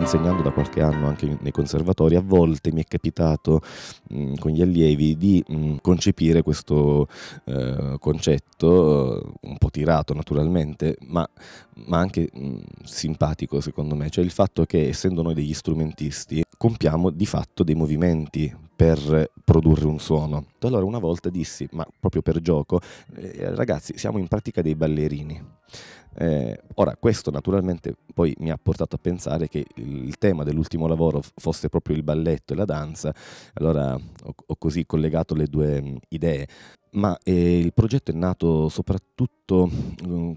insegnando da qualche anno anche nei conservatori, a volte mi è capitato con gli allievi di concepire questo concetto un po' tirato naturalmente, ma anche simpatico secondo me, cioè il fatto che essendo noi degli strumentisti compiamo di fatto dei movimenti per produrre un suono. Allora una volta dissi, ma proprio per gioco, ragazzi siamo in pratica dei ballerini. Ora questo naturalmente poi mi ha portato a pensare che il tema dell'ultimo lavoro fosse proprio il balletto e la danza, allora ho così collegato le due idee. Ma il progetto è nato soprattutto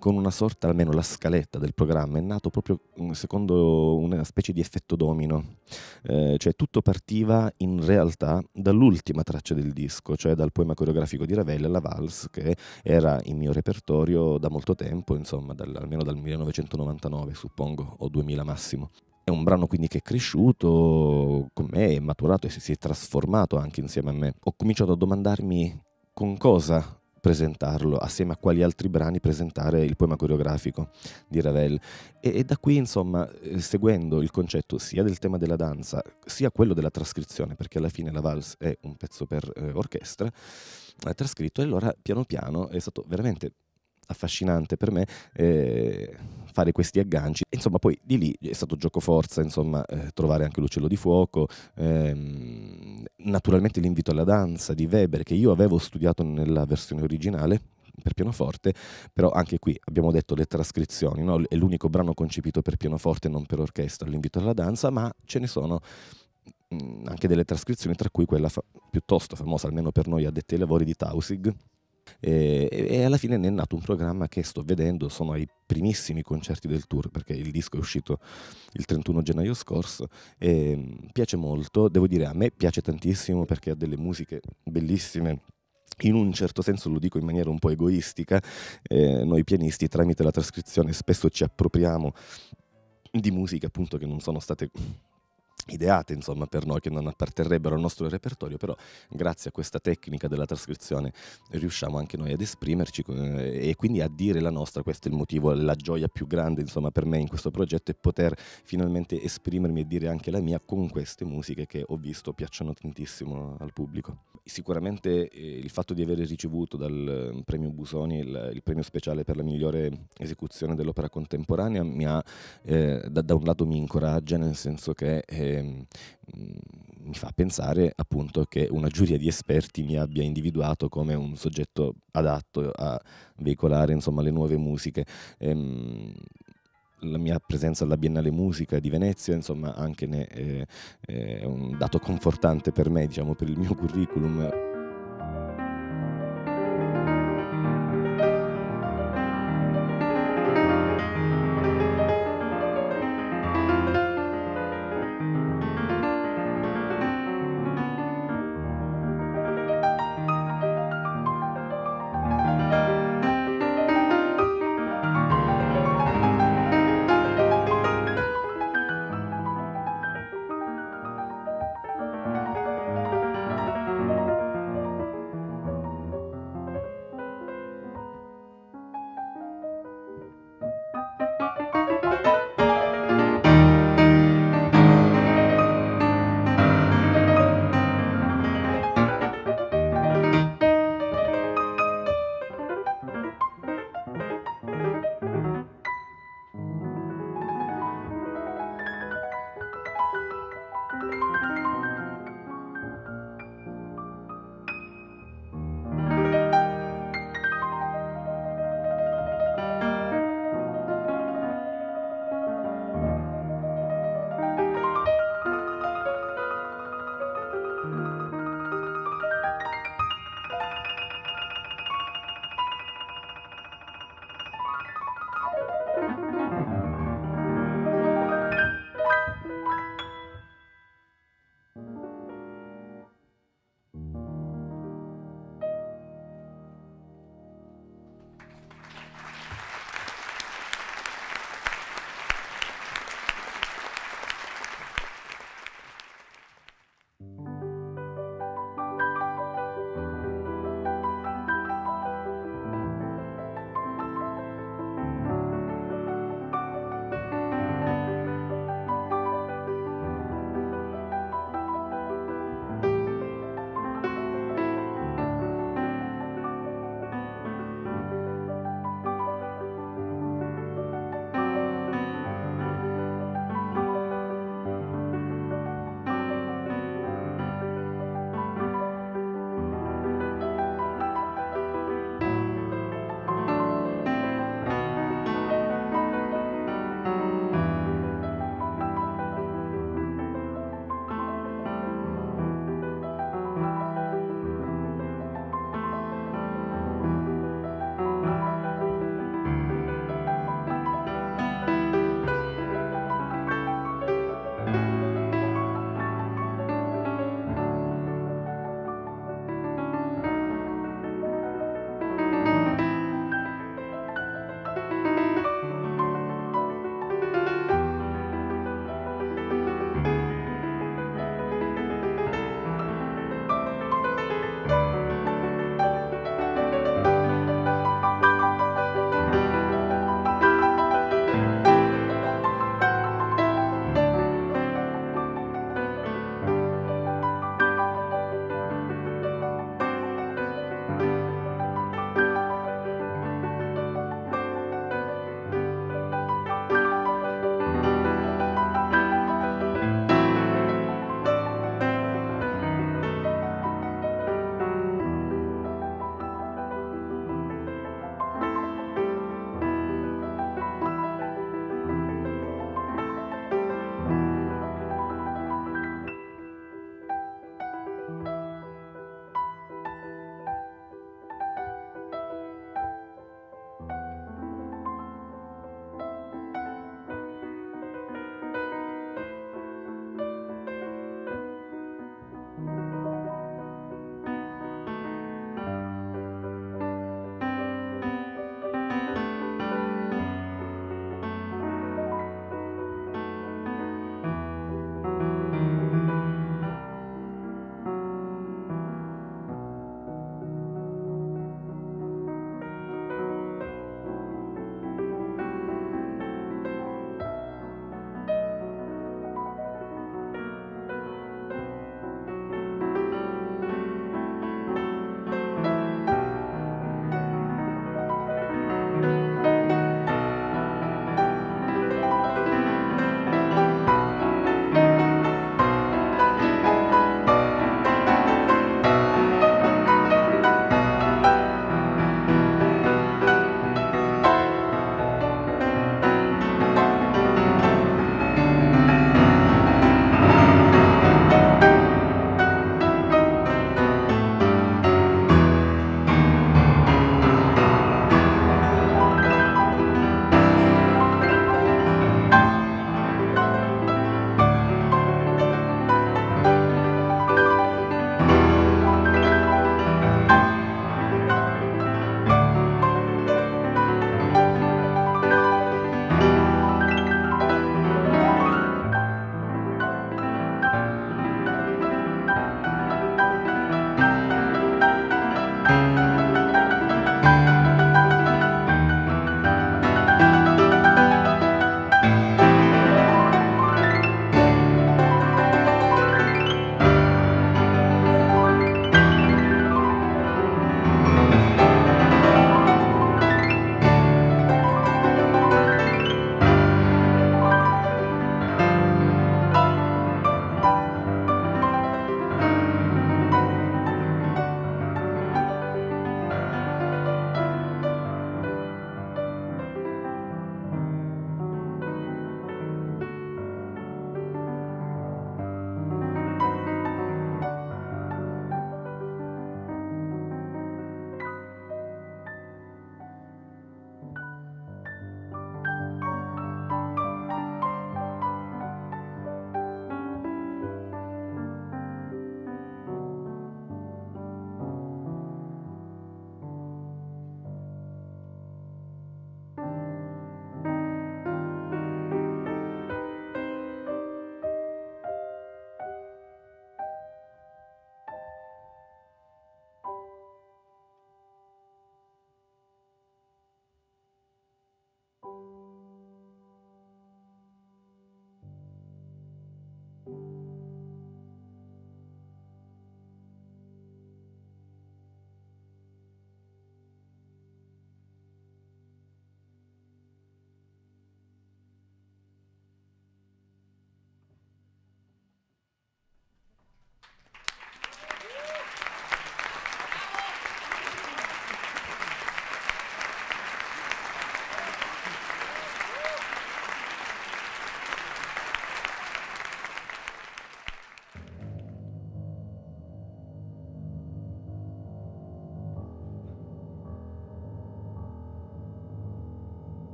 con una sorta, almeno la scaletta del programma, è nato proprio secondo una specie di effetto domino, cioè tutto partiva in realtà dall'ultima traccia del disco, cioè dal poema coreografico di Ravel, la Valse, che era in mio repertorio da molto tempo, insomma almeno dal 1999 suppongo, o 2000 massimo. È un brano quindi che è cresciuto con me, è maturato e si è trasformato anche insieme a me. Ho cominciato a domandarmi con cosa presentarlo, assieme a quali altri brani presentare il poema coreografico di Ravel, e da qui insomma seguendo il concetto sia del tema della danza sia quello della trascrizione, perché alla fine la valse è un pezzo per orchestra trascritto, e allora piano piano è stato veramente affascinante per me fare questi agganci. Insomma poi di lì è stato giocoforza, insomma trovare anche l'uccello di fuoco, naturalmente l'invito alla danza di Weber, che io avevo studiato nella versione originale per pianoforte, però anche qui abbiamo detto le trascrizioni, no? È l'unico brano concepito per pianoforte e non per orchestra, l'invito alla danza, ma ce ne sono anche delle trascrizioni, tra cui quella piuttosto famosa, almeno per noi addetti ai lavori, di Tausig. E alla fine ne è nato un programma che sto vedendo, sono ai primissimi concerti del tour, perché il disco è uscito il 31 gennaio scorso e piace molto, devo dire a me piace tantissimo perché ha delle musiche bellissime. In un certo senso, lo dico in maniera un po' egoistica, noi pianisti tramite la trascrizione spesso ci appropriamo di musiche appunto che non sono state ideate insomma per noi, che non apparterrebbero al nostro repertorio, però grazie a questa tecnica della trascrizione riusciamo anche noi ad esprimerci e quindi a dire la nostra. Questo è il motivo, la gioia più grande insomma per me in questo progetto è poter finalmente esprimermi e dire anche la mia con queste musiche che ho visto piacciono tantissimo al pubblico. Sicuramente il fatto di avere ricevuto dal premio Busoni il premio speciale per la migliore esecuzione dell'opera contemporanea mi ha, da un lato mi incoraggia, nel senso che mi fa pensare appunto che una giuria di esperti mi abbia individuato come un soggetto adatto a veicolare insomma le nuove musiche. La mia presenza alla Biennale Musica di Venezia insomma anche è un dato confortante per me, diciamo, per il mio curriculum.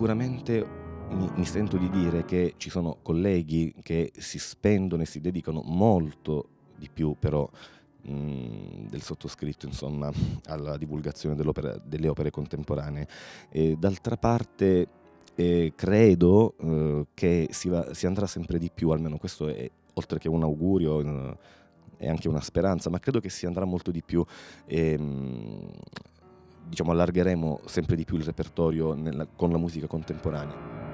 sicuramente mi sento di dire che ci sono colleghi che si spendono e si dedicano molto di più però del sottoscritto, insomma, alla divulgazione delle opere contemporanee. D'altra parte credo che si andrà sempre di più, almeno questo è, oltre che un augurio, è anche una speranza, ma credo che si andrà molto di più, diciamo, allargheremo sempre di più il repertorio con la musica contemporanea.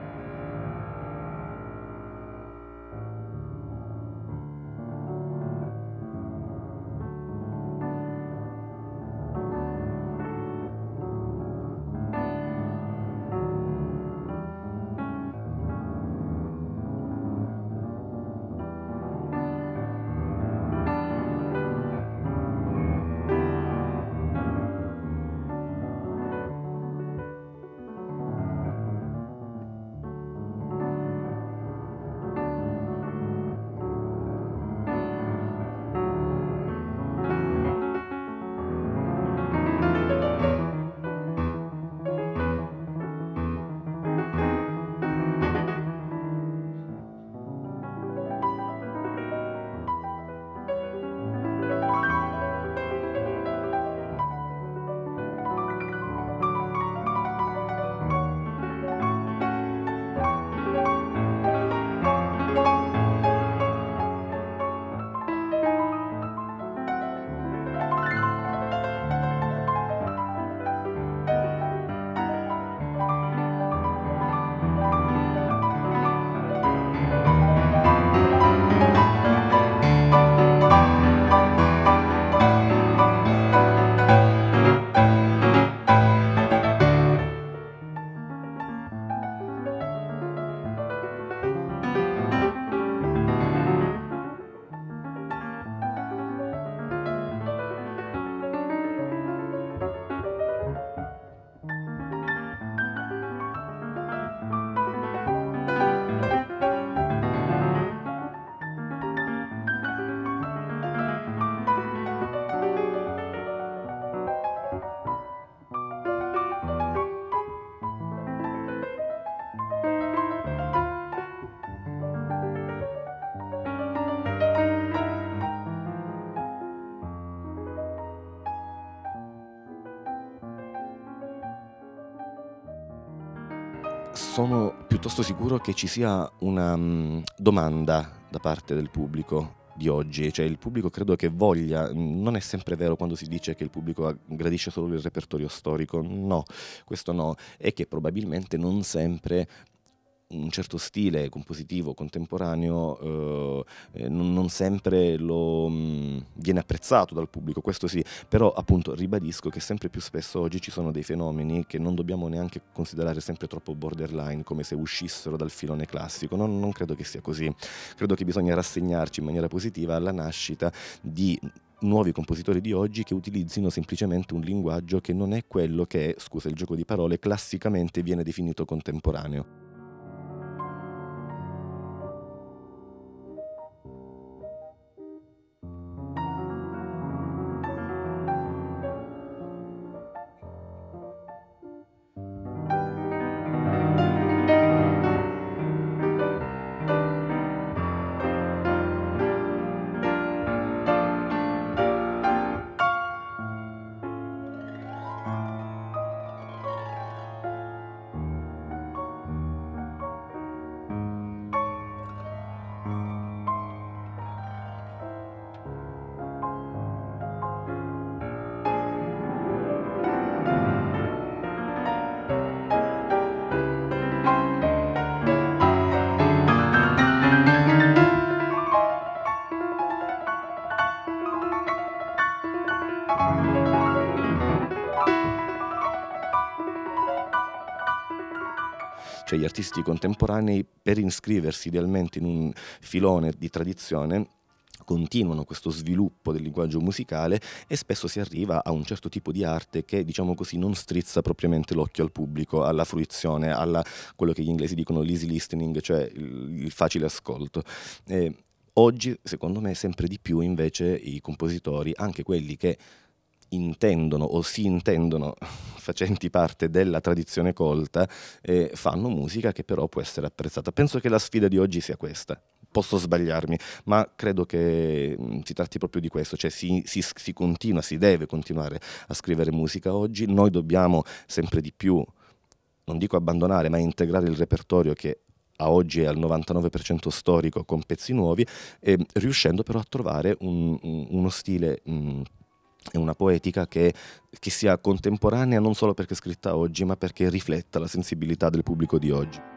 Sono piuttosto sicuro che ci sia una domanda da parte del pubblico di oggi, cioè il pubblico credo che voglia, non è sempre vero quando si dice che il pubblico gradisce solo il repertorio storico, no, questo no, è che probabilmente non sempre un certo stile compositivo contemporaneo non sempre lo viene apprezzato dal pubblico, questo sì, però appunto ribadisco che sempre più spesso oggi ci sono dei fenomeni che non dobbiamo neanche considerare sempre troppo borderline, come se uscissero dal filone classico, non credo che sia così, credo che bisogna rassegnarci in maniera positiva alla nascita di nuovi compositori di oggi che utilizzino semplicemente un linguaggio che non è quello che, scusa il gioco di parole, classicamente viene definito contemporaneo. Cioè gli artisti contemporanei, per iscriversi idealmente in un filone di tradizione, continuano questo sviluppo del linguaggio musicale e spesso si arriva a un certo tipo di arte che, diciamo così, non strizza propriamente l'occhio al pubblico, alla fruizione, alla quello che gli inglesi dicono l'easy listening, cioè il facile ascolto. Oggi, secondo me, sempre di più invece i compositori, anche quelli che intendono o si intendono facenti parte della tradizione colta e fanno musica che però può essere apprezzata. Penso che la sfida di oggi sia questa. Posso sbagliarmi, ma credo che si tratti proprio di questo, cioè si deve continuare a scrivere musica oggi. Noi dobbiamo sempre di più, non dico abbandonare, ma integrare il repertorio che a oggi è al 99% storico con pezzi nuovi, riuscendo però a trovare uno stile e una poetica che sia contemporanea, non solo perché è scritta oggi, ma perché rifletta la sensibilità del pubblico di oggi.